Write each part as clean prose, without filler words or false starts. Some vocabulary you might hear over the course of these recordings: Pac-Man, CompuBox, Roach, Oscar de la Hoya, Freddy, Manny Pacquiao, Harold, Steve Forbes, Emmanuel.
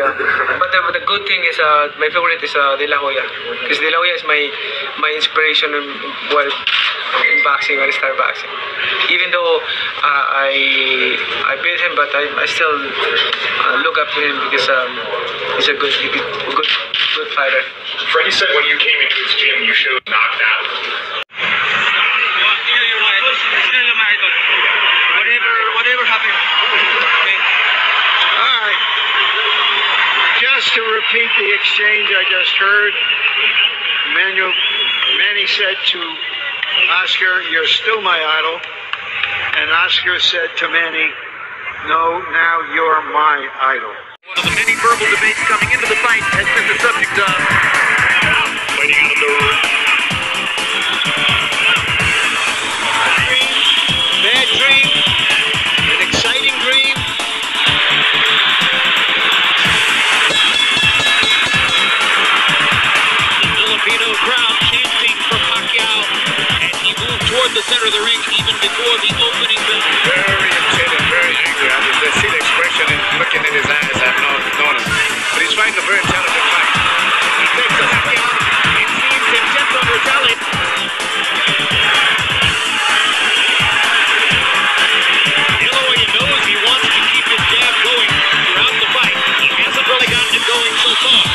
siya. But the good thing is, my favorite is De La Hoya. Because De La Hoya is my inspiration in boxing, when I started boxing. Even though I beat him, but I still look up to him because he's a good fighter. Freddy said when you came into his gym, you showed knocked out. Whatever happened. All right. Just to repeat the exchange I just heard, Manny said to Oscar, "You're still my idol." And Oscar said to Manny, "No, now you're my idol." One of the many verbal debates coming into the fight has been the subject of fighting out of the room. Center of the ring even before the opening bell. Very upset, very angry. I see the expression and looking in his eyes. I've known him. But he's fighting a very intelligent fight. He takes the hook out. It seems intent on retaliate. Holloway knows he wants to keep his jab going throughout the fight. He hasn't really gotten it going so far.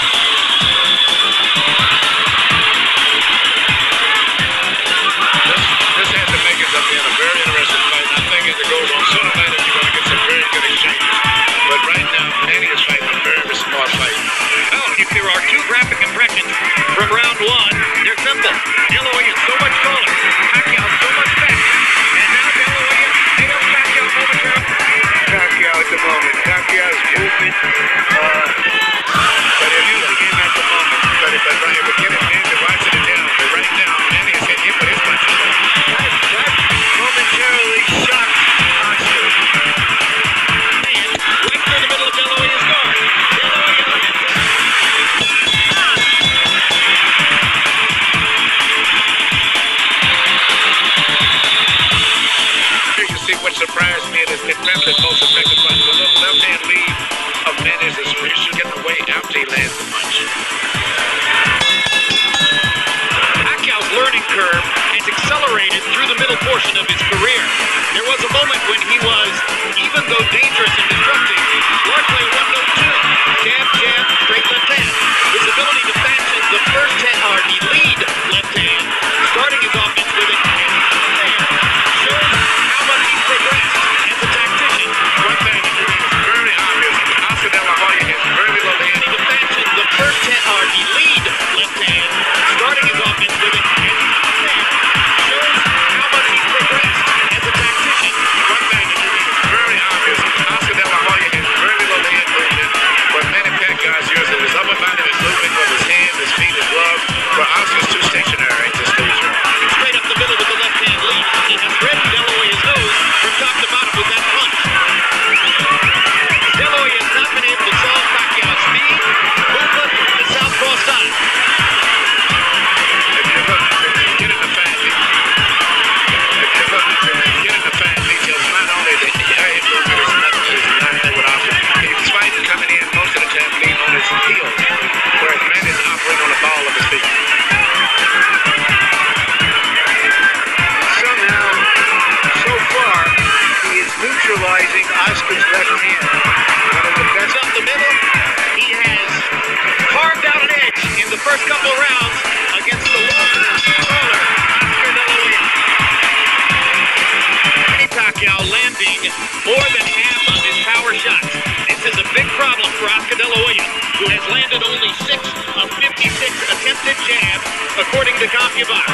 According to CompuBox,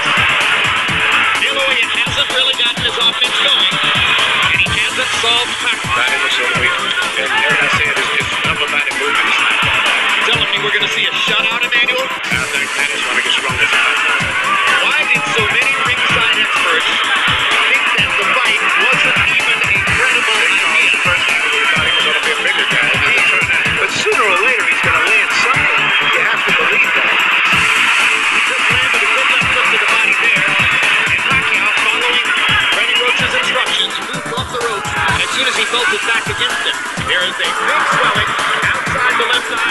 De La Hoya hasn't really gotten his offense going, and he hasn't solved Pac-Man. And I said, it's upper body movement. It's not telling me we're going to see a shutout, Emmanuel. I think Manny's going to get stronger. Why did so many ringside experts think that the fight wasn't even a credible idea? First time we thought he was going to be a bigger guy, but sooner or later he's going to land something. You have to believe that. As soon as he felt his back against him, there is a big swelling outside the left side.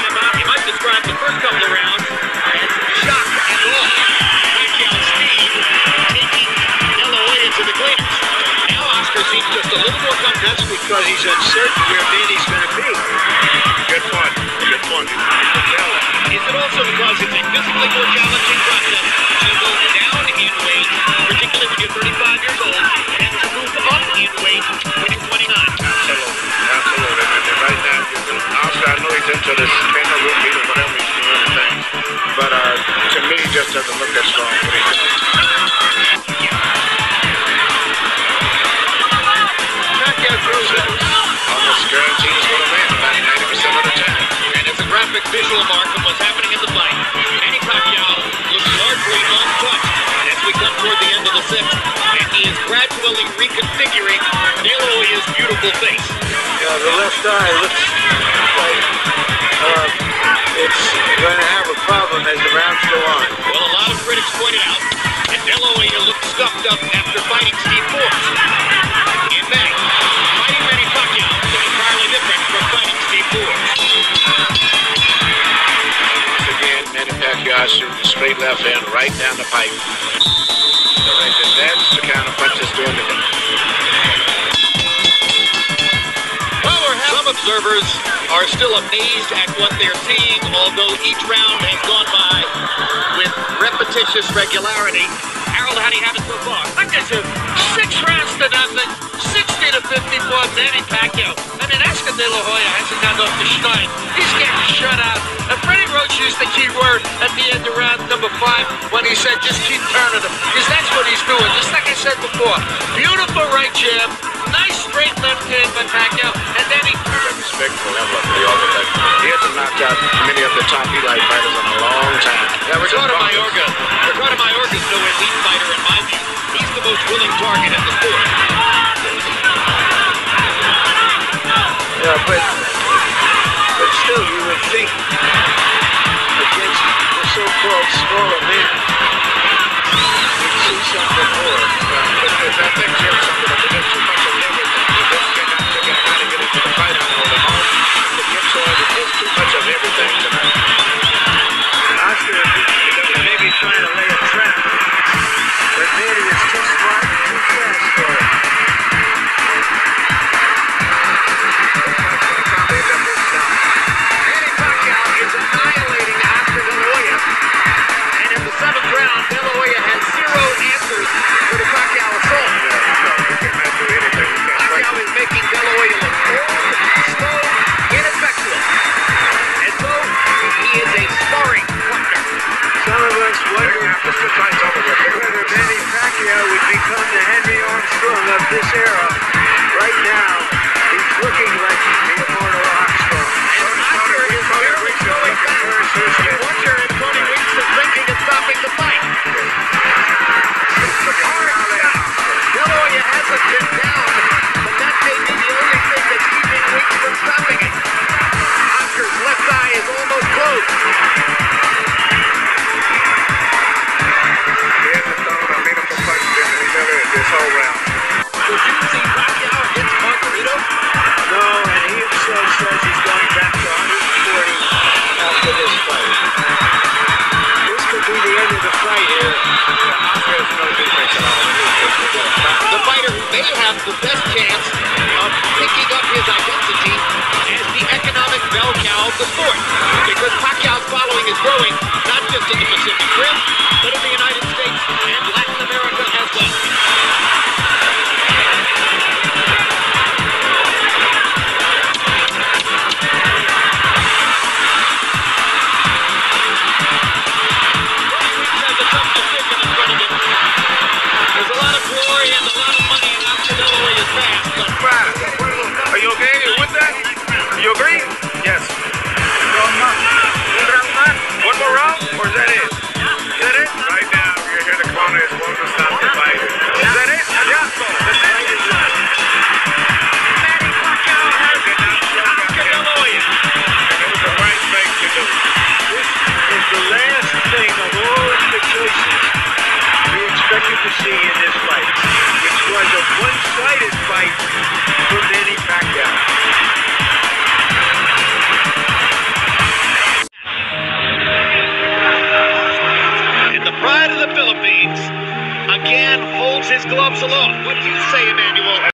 because he's uncertain where Manny's going to be. Good fun. Good fun. Is it also because it's a physically more challenging process to move down in weight, particularly when you're 35 years old, and to move up in weight when you're 29? Absolutely. Absolutely. And right now, you're going to, obviously, I know he's into this trainer routine or whatever he's doing and things, but to me, he just doesn't look that strong. But he just, visual mark of what's happening in the fight. Manny Pacquiao looks largely untouched as we come toward the end of the sixth, and he is gradually reconfiguring De La Hoya's beautiful face. Yeah, the left eye looks like it's going to have a problem as the rounds go on. Well, a lot of critics pointed out that De La Hoya looked stuffed up after fighting Steve Forbes in May. Fighting Manny Pacquiao is entirely different from fighting Steve Forbes. Pacquiao shooting straight left hand right down the pipe. So right there, that's the kind of punch that's doing it. Well, some observers are still amazed at what they're seeing, although each round has gone by with repetitious regularity. Harold, how do you have it so far? Look at you. 6 rounds to nothing, 60-54, Manny Pacquiao. I mean, Oscar de la Hoya hasn't gotten off the schneid. He's getting shut out. And Freddy Roach used the key word at the end of round number 5 when he said, just keep turning him, because that's what he's doing. Just like I said before, beautiful right jab, nice straight left hand by Pacquiao, and then he turned. Respectful level of the organ. He hasn't knocked out many of the top elite fighters in a long time. Yeah, Ricardo Mayorga's no elite fighter in my view. He's the most willing target at the sport. Yeah, but still, you would think against the so-called smaller man, you'd see something more. Because I think Jim's going to get too much of everything. He doesn't get out to get into the fight and hold him off. But Jim saw it, it's too much of everything tonight. Oscar is maybe trying to lay a trap, but Manny is too smart and too fast for it. The best chance of picking up his identity as the economic bell cow of the sport, because Pacquiao's following is growing, not just in the Pacific Rim, but in the United States and Latin America as well. Roach has a tough decision in front of him. There's a lot of glory and a lot of money. Are you okay with that? You agree? Yes. One more round, or is that it? Is that it? Right now, you're here, the corner is one to stop the fight. Is that it? His gloves alone. What do you say, Emmanuel?